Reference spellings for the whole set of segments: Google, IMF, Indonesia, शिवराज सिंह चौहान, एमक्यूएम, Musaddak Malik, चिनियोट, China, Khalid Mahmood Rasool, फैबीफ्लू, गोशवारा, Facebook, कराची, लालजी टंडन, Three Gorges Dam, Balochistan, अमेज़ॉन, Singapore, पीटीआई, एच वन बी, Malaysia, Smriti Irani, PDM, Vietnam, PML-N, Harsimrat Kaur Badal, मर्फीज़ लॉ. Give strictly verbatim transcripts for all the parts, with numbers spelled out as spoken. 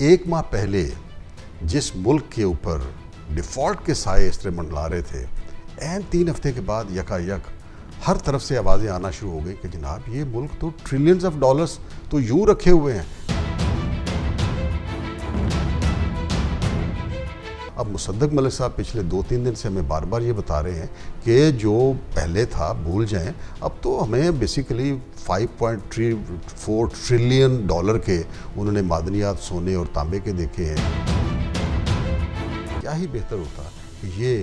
एक माह पहले जिस मुल्क के ऊपर डिफ़ॉल्ट के साए इस तरह मंडला रहे थे, एन तीन हफ्ते के बाद यकायक हर तरफ से आवाज़ें आना शुरू हो गई कि जनाब ये मुल्क तो ट्रिलियंस ऑफ डॉलर्स तो यूँ रखे हुए हैं। अब मुसद्दक मलिक साहब पिछले दो तीन दिन से हमें बार बार ये बता रहे हैं कि जो पहले था भूल जाएं, अब तो हमें basically five point three four trillion dollar के उन्होंने मादनियात सोने और तांबे के देखे हैं। क्या ही बेहतर होता कि ये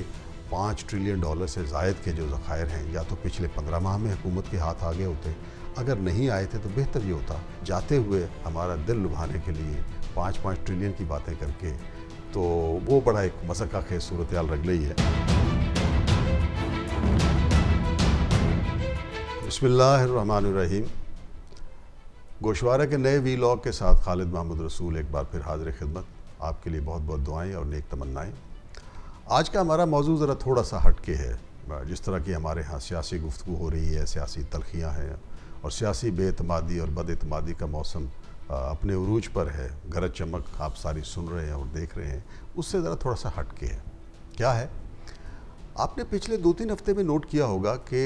पाँच ट्रिलियन डॉलर से ज़ायद के जो ज़खायर हैं या तो पिछले पंद्रह माह में हुकूमत के हाथ आगे होते, अगर नहीं आए थे तो बेहतर ये होता जाते हुए हमारा दिल लुभाने के लिए पाँच पाँच ट्रिलियन की बातें करके, तो वो बड़ा एक मज़क का खेस सूरत हाल रख गई है। बिस्मिल्लाहिर्रहमानिर्रहीम। गोशवारा के नए वी लॉग के साथ खालिद महमूद रसूल एक बार फिर हाजिर खिदमत। आपके लिए बहुत बहुत दुआएं और नेक तमन्नाएं। आज का हमारा मौजू ज़रा थोड़ा सा हट के है। जिस तरह की हमारे यहाँ सियासी गुफ्तगू हो रही है, सियासी तलखियाँ हैं और सियासी बेएतमादी और बदएतमादी का मौसम अपने उरूज पर है, गरज चमक आप सारी सुन रहे हैं और देख रहे हैं, उससे ज़रा थोड़ा सा हट के है। क्या है, आपने पिछले दो तीन हफ्ते में नोट किया होगा कि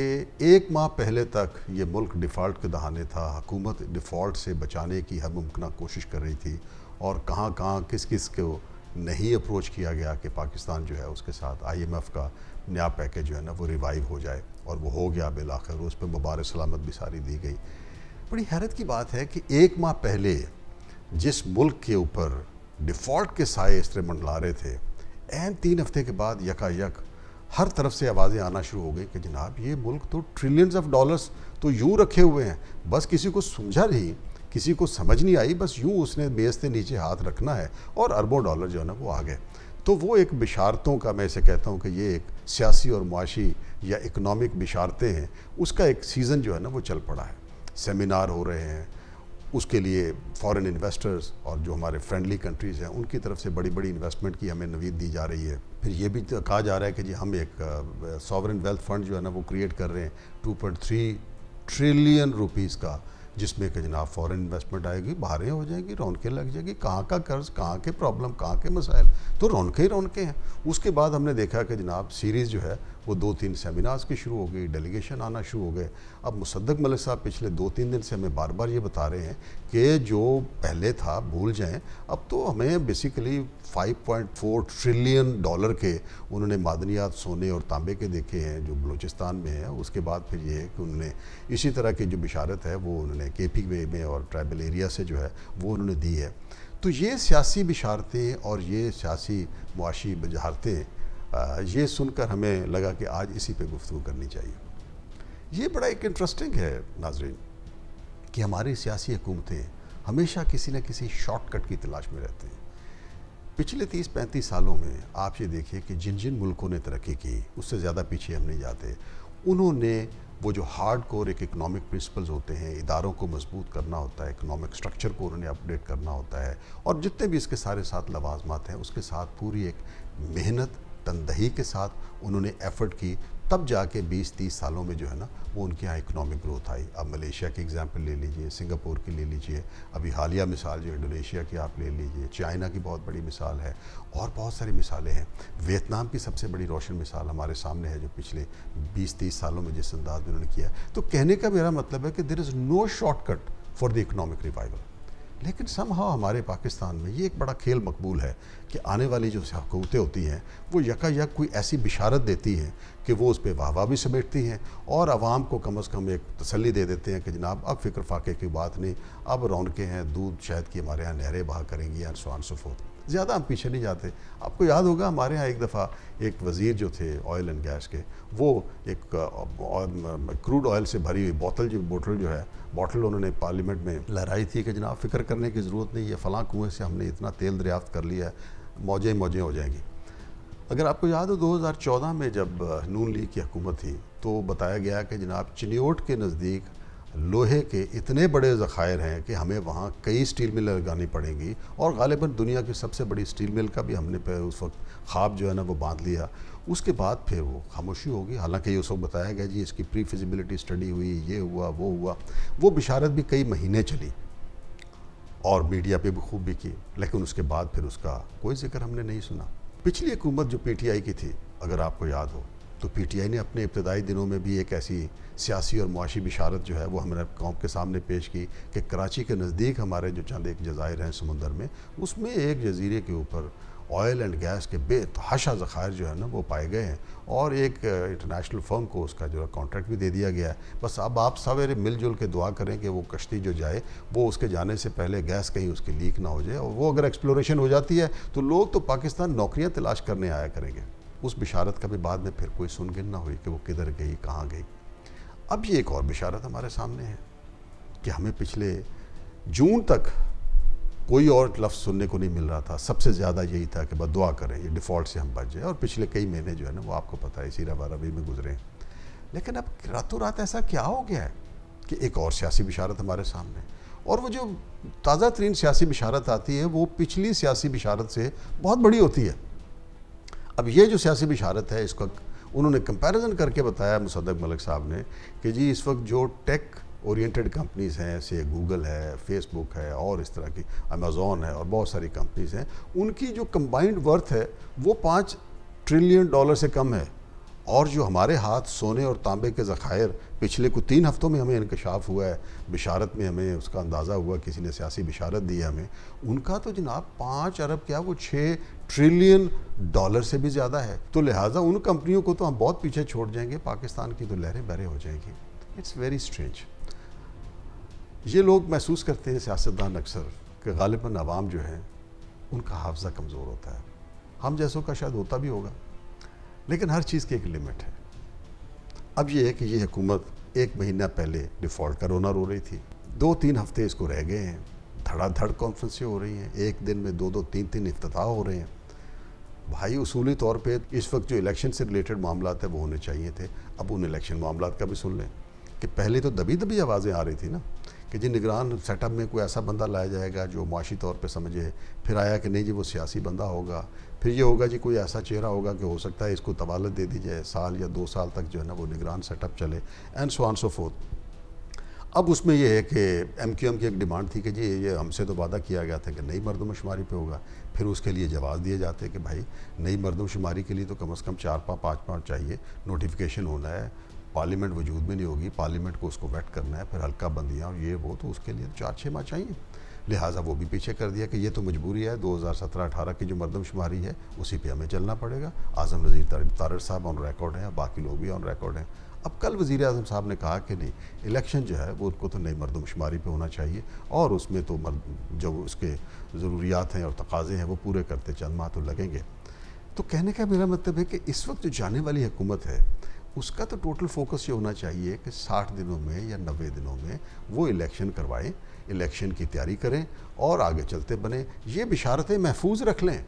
एक माह पहले तक ये मुल्क डिफ़ॉल्ट के दहाने था, हुकूमत डिफ़ॉल्ट से बचाने की हर मुमकिन कोशिश कर रही थी और कहाँ कहाँ किस किस को नहीं अप्रोच किया गया कि पाकिस्तान जो है उसके साथ आई एम एफ का नया पैकेज जो है ना वो रिवाइव हो जाए, और वो हो गया बिलाखिर, उस पर मुबारक सलामत भी सारी दी गई। बड़ी हैरत की बात है कि एक माह पहले जिस मुल्क के ऊपर डिफ़ॉल्ट के साए इस तरह मंडला रहे थे, एन तीन हफ्ते के बाद यकायक हर तरफ से आवाज़ें आना शुरू हो गई कि जनाब ये मुल्क तो ट्रिलियंस ऑफ डॉलर्स तो यूँ रखे हुए हैं। बस किसी को समझा नहीं, किसी को समझ नहीं आई, बस यूँ उसने मेज़ से नीचे हाथ रखना है और अरबों डॉलर जो है ना वो आ गए। तो वो एक बिशारतों का, मैं इसे कहता हूँ कि ये एक सियासी और मुआशी या इकनॉमिक बिशारतें हैं, उसका एक सीज़न जो है ना वो चल पड़ा है। सेमिनार हो रहे हैं, उसके लिए फॉरेन इन्वेस्टर्स और जो हमारे फ्रेंडली कंट्रीज़ हैं उनकी तरफ से बड़ी बड़ी इन्वेस्टमेंट की हमें नवीद दी जा रही है। फिर ये भी कहा जा रहा है कि जी हम एक सॉवरेन वेल्थ फंड जो है ना वो क्रिएट कर रहे हैं two point three trillion rupees का, जिसमें कि जनाब फॉरेन इन्वेस्टमेंट आएगी, बहारें हो जाएगी, रौनकें लग जाएगी, कहाँ का कर्ज, कहाँ के प्रॉब्लम, कहाँ के मसाइल, तो रौनकें ही रौनकें हैं। उसके बाद हमने देखा कि जनाब सीरीज़ जो है वो दो तीन सेमिनार्स की शुरू हो गई, डेलीगेशन आना शुरू हो गए। अब मुसद्दक मलिक साहब पिछले दो तीन दिन से हमें बार बार ये बता रहे हैं कि जो पहले था भूल जाएं, अब तो हमें basically five point four trillion dollar के उन्होंने मादनियात सोने और तांबे के देखे हैं जो बलूचिस्तान में है। उसके बाद फिर ये है कि उन्होंने इसी तरह की जो बिशारत है वो उन्होंने के पी में और ट्राइबल एरिया से जो है वो उन्होंने दी है। तो ये सियासी बिशारतें और ये सियासी मुआशी बजहारतें, ये सुनकर हमें लगा कि आज इसी पे गुफ्तगू करनी चाहिए। ये बड़ा एक इंटरेस्टिंग है नाजरीन कि हमारी सियासी हुकूमतें हमेशा किसी न किसी शॉर्टकट की तलाश में रहते हैं। पिछले तीस पैंतीस सालों में आप ये देखिए कि जिन जिन मुल्कों ने तरक्की की उससे ज़्यादा पीछे हम नहीं जाते। उन्होंने वो जो हार्ड कोर एक इकनॉमिक प्रिंसिपल्स होते हैं, इदारों को मजबूत करना होता है, इकनॉमिक स्ट्रक्चर को उन्हें अपडेट करना होता है, और जितने भी इसके सारे साथ लवाजमात हैं उसके साथ पूरी एक मेहनत तनदही के साथ उन्होंने एफर्ट की, तब जाके बीस तीस सालों में जो है ना वो उनके यहाँ इकनॉमिक ग्रोथ आई। अब मलेशिया की एग्जांपल ले लीजिए, सिंगापुर की ले लीजिए, अभी हालिया मिसाल जो इंडोनेशिया की आप ले लीजिए, चाइना की बहुत बड़ी मिसाल है और बहुत सारी मिसालें हैं। वियतनाम की सबसे बड़ी रोशन मिसाल हमारे सामने है जो पिछले बीस तीस सालों में जिस अंदाज में उन्होंने किया। तो कहने का मेरा मतलब है कि there is no shortcut for the economic revival. लेकिन समहाउ हमारे पाकिस्तान में ये एक बड़ा खेल मकबूल है कि आने वाली जो हुकूमतें होती हैं वो यकायक कोई ऐसी बिशारत देती हैं कि वो उस पर वाहवाह भी समेटती हैं और आवाम को कम अज़ कम एक तसल्ली दे देते हैं कि जनाब अब फ़िक्र फाके की बात नहीं, अब रौनकें हैं, दूध शायद कि हमारे यहाँ नहरें बहा करेंगी या सुहान सफोत, ज़्यादा हम पीछे नहीं जाते। आपको याद होगा हमारे यहाँ एक दफ़ा एक वज़ीर जो थे ऑयल एंड गैस के, वो एक क्रूड ऑयल से भरी हुई बोतल जो बोतल जो है बॉटल उन्होंने पार्लियामेंट में लहराई थी कि जनाब फ़िक्र करने की ज़रूरत नहीं है, फ़लाँ कुएँ से हमने इतना तेल दरियाफ्त कर लिया है, मौजें मौजें हो जाएंगी। अगर आपको याद हो दो हज़ार चौदह में जब नून लीग की हुकूमत थी तो बताया गया कि जनाब चिनियोट के नज़दीक लोहे के इतने बड़े ज़खायर हैं कि हमें वहाँ कई स्टील मिल लगानी पड़ेंगी, और गालिबन दुनिया की सबसे बड़ी स्टील मिल का भी हमने पे उस वक्त ख्वाब जो है ना वो बांध लिया। उसके बाद फिर वो खामोशी होगी, हालांकि ये उस वक्त बताया गया जी इसकी प्री फिजिबिलिटी स्टडी हुई, ये हुआ वो हुआ, वो बिशारत भी कई महीने चली और मीडिया पे भी खूब भी की, लेकिन उसके बाद फिर उसका कोई जिक्र हमने नहीं सुना। पिछली हुकूमत जो पीटीआई की थी, अगर आपको याद हो, तो पीटीआई ने अपने इब्तदाई दिनों में भी एक ऐसी सियासी और मुआशी बिशारत जो है वो हमने कौम के सामने पेश की कि कराची के नज़दीक हमारे जो चंद एक जज़ायर हैं समुंदर में, उसमें एक जजीरे के ऊपर ऑयल एंड गैस के बेतहाशा ज़खायर जो है ना वो पाए गए हैं और एक इंटरनेशनल फर्म को उसका जो है कॉन्ट्रैक्ट भी दे दिया गया है। बस अब आप सवेरे मिलजुल के दुआ करें कि वो कश्ती जो जाए वो उसके जाने से पहले गैस कहीं उसकी लीक ना हो जाए, और वो अगर एक्सप्लोरेशन हो जाती है तो लोग तो पाकिस्तान नौकरियाँ तलाश करने आया करेंगे। उस बिशारत का भी बाद में फिर कोई सुनगिन ना हुई कि वो किधर गई, कहाँ गई। अब ये एक और बिशारत हमारे सामने है कि हमें पिछले जून तक कोई और लफ्ज़ सुनने को नहीं मिल रहा था। सबसे ज़्यादा यही था कि बदुआ करें ये डिफ़ॉल्ट से हम बच जाए, और पिछले कई महीने जो है ना वो आपको पता है इसी रवा रवी में गुजरे हैं। लेकिन अब रातों रात ऐसा क्या हो गया है कि एक और सियासी बिशारत हमारे सामने, और वो जो ताज़ा तरीन सियासी बिशारत आती है वो पिछली सियासी बिशारत से बहुत बड़ी होती है। अब ये जो सियासी बिशारत है, इसका उन्होंने कंपैरिजन करके बताया मुसद्दक मलिक साहब ने कि जी इस वक्त जो टेक ओरिएंटेड कंपनीज़ हैं, से गूगल है, फेसबुक है और इस तरह की अमेज़ॉन है और बहुत सारी कंपनीज़ हैं, उनकी जो कंबाइंड वर्थ है वो पाँच ट्रिलियन डॉलर से कम है, और जो हमारे हाथ सोने और तांबे के ज़खायर पिछले कुछ तीन हफ़्तों में हमें इंकशाफ हुआ है, बिशारत में हमें उसका अंदाज़ा हुआ, किसी ने सियासी बिशारत दी है हमें, उनका तो जनाब पाँच अरब क्या वो छः ट्रिलियन डॉलर से भी ज़्यादा है। तो लिहाजा उन कंपनियों को तो हम बहुत पीछे छोड़ जाएंगे, पाकिस्तान की तो लहरें बहरे हो जाएंगी। It's very strange. ये लोग महसूस करते हैं सियासतदान अक्सर कि गालिबन आवाम जो है उनका हाफजा कमज़ोर होता है, हम जैसों का शायद होता भी होगा, लेकिन हर चीज़ की एक लिमिट है। अब ये है कि ये हुकूमत एक महीना पहले डिफ़ॉल्ट का रोना रो रही थी, दो तीन हफ्ते इसको रह गए हैं, धड़ाधड़ कॉन्फ्रेंसें हो रही हैं, एक दिन में दो दो तीन तीन इफ्तिताह हो रहे हैं। भाई उसूली तौर पे इस वक्त जो इलेक्शन से रिलेटेड मामला है वो होने चाहिए थे। अब उन इलेक्शन मामला का भी सुन लें कि पहले तो दबी दबी आवाज़ें आ रही थी ना कि जी निगरान सेटअप में कोई ऐसा बंदा लाया जाएगा जो माशी तौर पे समझे, फिर आया कि नहीं जी वो सियासी बंदा होगा, फिर ये होगा जी कोई ऐसा चेहरा होगा कि हो सकता है इसको तवालत दे दी जाए, साल या दो साल तक जो है ना वो निगरान सेटअप चले, and so on so forth. अब उसमें यह है कि एमक्यूएम की एक डिमांड थी कि जी ये हमसे तो वादा किया गया था कि नई मरदमशुमारी पे होगा, फिर उसके लिए जवाब दिए जाते कि भाई नई मरदमशुमारी के लिए तो कम अज़ कम चार पा पाँच पाँच चाहिए, नोटिफिकेशन होना है, पार्लियामेंट वजूद में नहीं होगी, पार्लियामेंट को उसको वेट करना है, फिर हल्का बंदियाँ और ये वो, तो उसके लिए चार छः माह चाहिए। लिहाजा वो भी पीछे कर दिया कि ये तो मजबूरी है, दो हज़ार सत्रह अठारह की जो मरदमशुमारी है उसी पे हमें चलना पड़ेगा। आज़म वज़ीर तारिक साहब ऑन रिकॉर्ड हैं, बाकी लोग भी ऑन रिकॉर्ड हैं। अब कल वज़ीर आज़म साहब ने कहा कि नहीं, इलेक्शन जो है वो उनको तो नई मरदमशुमारी पे होना चाहिए, और उसमें तो मर्द जो उसके ज़रूरियात हैं और तकाज़े हैं वो पूरे करते चंद माह तो लगेंगे। तो कहने का मेरा मतलब है कि इस वक्त जो जाने वाली हुकूमत है उसका तो टोटल फोकस ये होना चाहिए कि साठ दिनों में या नब्बे दिनों में वो इलेक्शन करवाएं, इलेक्शन की तैयारी करें और आगे चलते बने। ये बिशारतें महफूज रख लें।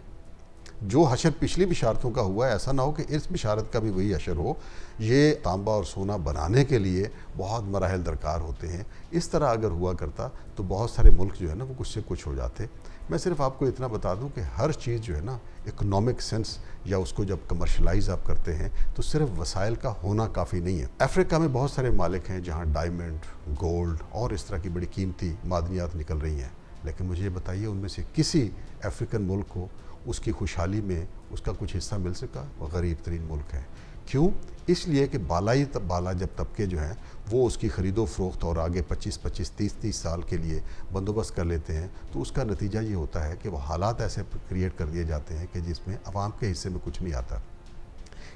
जो हशर पिछली बिशारतों का हुआ है, ऐसा ना हो कि इस बिशारत का भी वही हशर हो। ये तांबा और सोना बनाने के लिए बहुत मराहल दरकार होते हैं। इस तरह अगर हुआ करता तो बहुत सारे मुल्क जो है ना वो कुछ से कुछ हो जाते। मैं सिर्फ आपको इतना बता दूं कि हर चीज़ जो है ना इकोनॉमिक सेंस या उसको जब कमर्शलाइज आप करते हैं तो सिर्फ वसाइल का होना काफ़ी नहीं है। अफ्रीका में बहुत सारे मालिक हैं जहाँ डायमंड, गोल्ड और इस तरह की बड़ी कीमती मादनियात निकल रही हैं, लेकिन मुझे बताइए उनमें से किसी अफ्रीकन मुल्क को उसकी खुशहाली में उसका कुछ हिस्सा मिल सका? वह गरीब तरीन मुल्क है। क्यों? इसलिए कि बालाई तब बाला जब तबके जो हैं वो उसकी ख़रीदो फरोख्त और आगे पच्चीस पच्चीस तीस तीस साल के लिए बंदोबस्त कर लेते हैं, तो उसका नतीजा ये होता है कि वह हालात ऐसे क्रिएट कर दिए जाते हैं कि जिसमें आवाम के हिस्से में कुछ नहीं आता।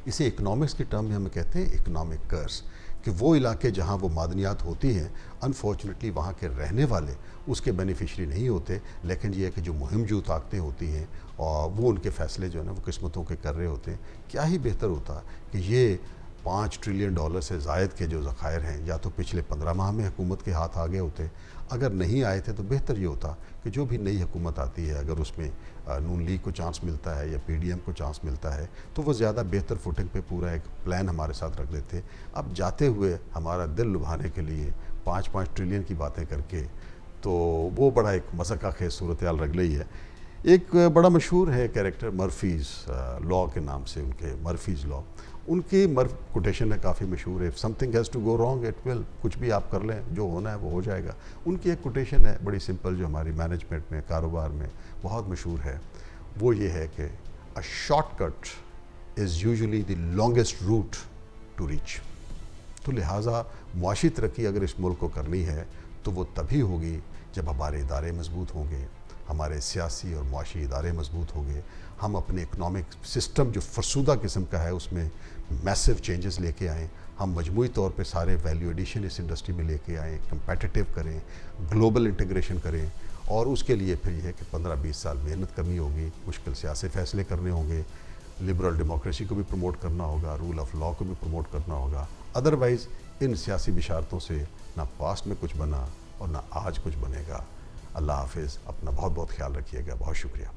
इसे इकनॉमिक्स के टर्म में हम कहते हैं इकनॉमिक कर्स, कि वो इलाके जहाँ वो मादनियात होती हैं अनफॉर्चुनेटली वहाँ के रहने वाले उसके बेनिफिशरी नहीं होते, लेकिन ये है कि जो मुहिम जो ताकतें होती हैं और वो उनके फ़ैसले जो है ना वो किस्मतों के कर रहे होते हैं। क्या ही बेहतर होता कि ये पाँच ट्रिलियन डॉलर से ज़ायद के जो ज़खायर हैं या तो पिछले पंद्रह माह में हुकूमत के हाथ आ गए होते। अगर नहीं आए थे तो बेहतर ये होता कि जो भी नई हुकूमत आती है, अगर उसमें नून लीग को चांस मिलता है या पीडीएम को चांस मिलता है, तो वो ज़्यादा बेहतर फुटिंग पे पूरा एक प्लान हमारे साथ रख देते। अब जाते हुए हमारा दिल लुभाने के लिए पाँच पाँच ट्रिलियन की बातें करके, तो वो बड़ा एक मज़ाक खेज सूरत हाल रख गई है। एक बड़ा मशहूर है कैरेक्टर मर्फीज़ लॉ के नाम से, उनके मर्फीज़ लॉ, उनकी मर्फ कोटेशन है काफ़ी मशहूर है, if something has to go wrong it will, कुछ भी आप कर लें जो होना है वो हो जाएगा। उनकी एक कोटेशन है बड़ी सिंपल जो हमारी मैनेजमेंट में, कारोबार में बहुत मशहूर है, वो ये है कि a shortcut is usually the longest route to reach. तो लिहाजा मुआशी तरक्की अगर इस मुल्क को करनी है तो वो तभी होगी जब हमारे इदारे मजबूत होंगे, हमारे सियासी और मुआशी इदारे मजबूत होंगे, हम अपने इकनॉमिक सिस्टम जो फरसूदा किस्म का है उसमें मैसिव चेंजेस लेके आएँ, हम मजमूई तौर पे सारे वैल्यू एडिशन इस इंडस्ट्री में लेके आएँ, कंपेटिटिव करें, ग्लोबल इंटीग्रेशन करें। और उसके लिए फिर यह है कि पंद्रह बीस साल मेहनत करनी होगी, मुश्किल सियासी फैसले करने होंगे, लिबरल डेमोक्रेसी को भी प्रमोट करना होगा, रूल ऑफ लॉ को भी प्रमोट करना होगा। अदरवाइज़ इन सियासी बिशारतों से ना पास्ट में कुछ बना और ना आज कुछ बनेगा। अल्लाह हाफिज़, अपना बहुत बहुत ख्याल रखिएगा, बहुत शुक्रिया।